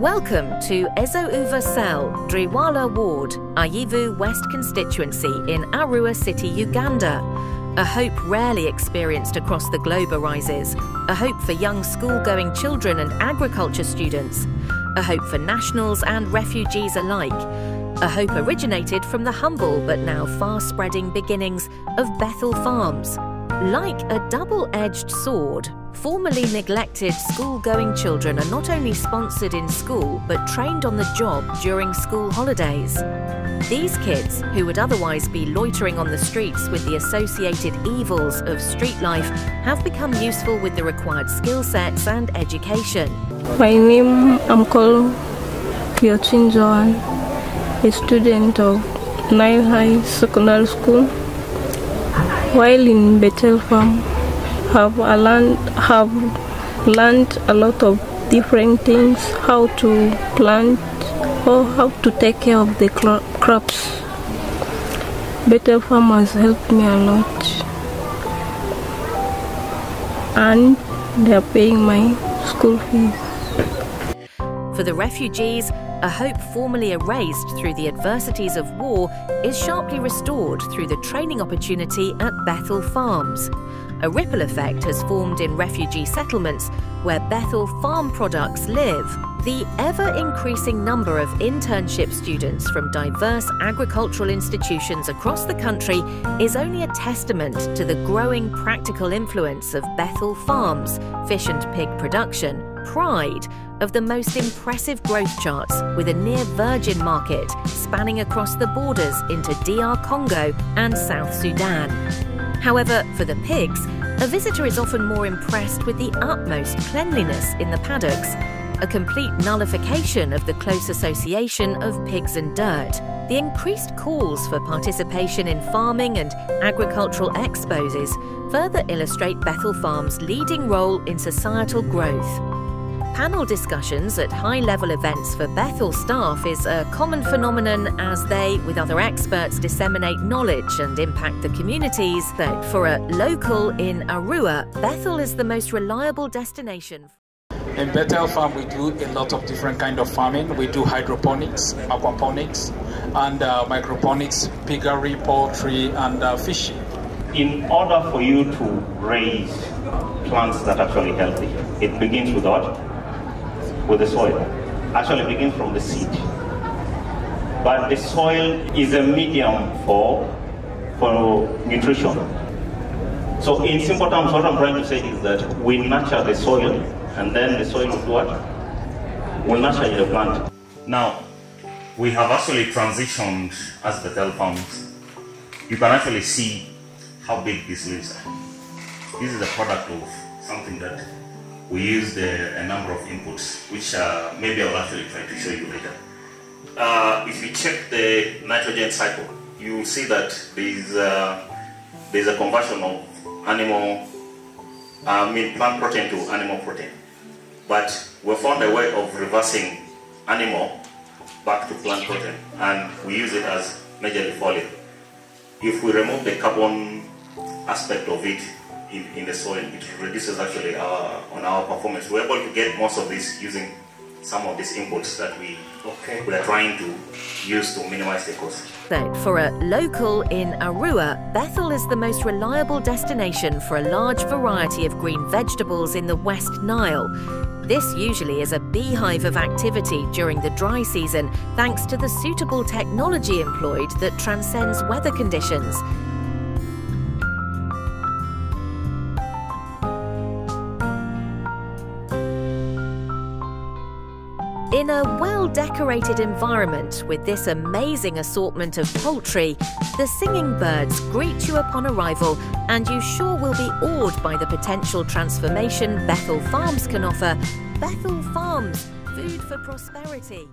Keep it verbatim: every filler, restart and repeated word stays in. Welcome to Ezo Uva Cell, Driwala Ward, Ayivu West constituency in Arua City, Uganda. A hope rarely experienced across the globe arises. A hope for young school-going children and agriculture students. A hope for nationals and refugees alike. A hope originated from the humble but now far-spreading beginnings of Bethel Farms. Like a double-edged sword, formerly neglected school-going children are not only sponsored in school but trained on the job during school holidays. These kids, who would otherwise be loitering on the streets with the associated evils of street life, have become useful with the required skill sets and education. My name I'm called Kyotin Joan, a student of Nile High Secondary School. While in Bethel Farm, have I learned have learned a lot of different things, how to plant or how to take care of the crops. Bethel Farm has helped me a lot, and they are paying my school fees. For the refugees, a hope formerly erased through the adversities of war is sharply restored through the training opportunity at Bethel Farms. A ripple effect has formed in refugee settlements where Bethel Farm products live. The ever-increasing number of internship students from diverse agricultural institutions across the country is only a testament to the growing practical influence of Bethel Farms, fish and pig production, pride of the most impressive growth charts with a near-virgin market spanning across the borders into D R Congo and South Sudan. However, for the pigs, a visitor is often more impressed with the utmost cleanliness in the paddocks, a complete nullification of the close association of pigs and dirt. The increased calls for participation in farming and agricultural exposes further illustrate Bethel Farms' leading role in societal growth. Panel discussions at high-level events for Bethel staff is a common phenomenon as they, with other experts, disseminate knowledge and impact the communities. But for a local in Arua, Bethel is the most reliable destination. In Bethel Farm, we do a lot of different kind of farming. We do hydroponics, aquaponics, and uh, microponics, piggery, poultry, and uh, fishing. In order for you to raise plants that are actually healthy, it begins with what? With the soil. Actually, it begins from the seed. But the soil is a medium for, for nutrition. So in simple terms, what I'm trying to say is that we nurture the soil, and then the soil will do what? Will nurture the plant. Now, we have actually transitioned as Bethel Farms. You can actually see how big these leaves are. This is a product of something that we used a, a number of inputs, which uh, maybe I'll actually try to show you later. Uh, if you check the nitrogen cycle, you will see that there is uh, there's a conversion of animal, I mean plant protein to animal protein. But we found a way of reversing animal back to plant protein, and we use it as majorly foliar. If we remove the carbon aspect of it in, in the soil, it reduces actually our, on our performance. We're able to get most of this using some of these inputs that we, okay. we are trying to use to minimize the cost. For a local in Arua, Bethel is the most reliable destination for a large variety of green vegetables in the West Nile. This usually is a beehive of activity during the dry season, thanks to the suitable technology employed that transcends weather conditions. In a well-decorated environment with this amazing assortment of poultry, the singing birds greet you upon arrival, and you sure will be awed by the potential transformation Bethel Farms can offer. Bethel Farms, food for prosperity.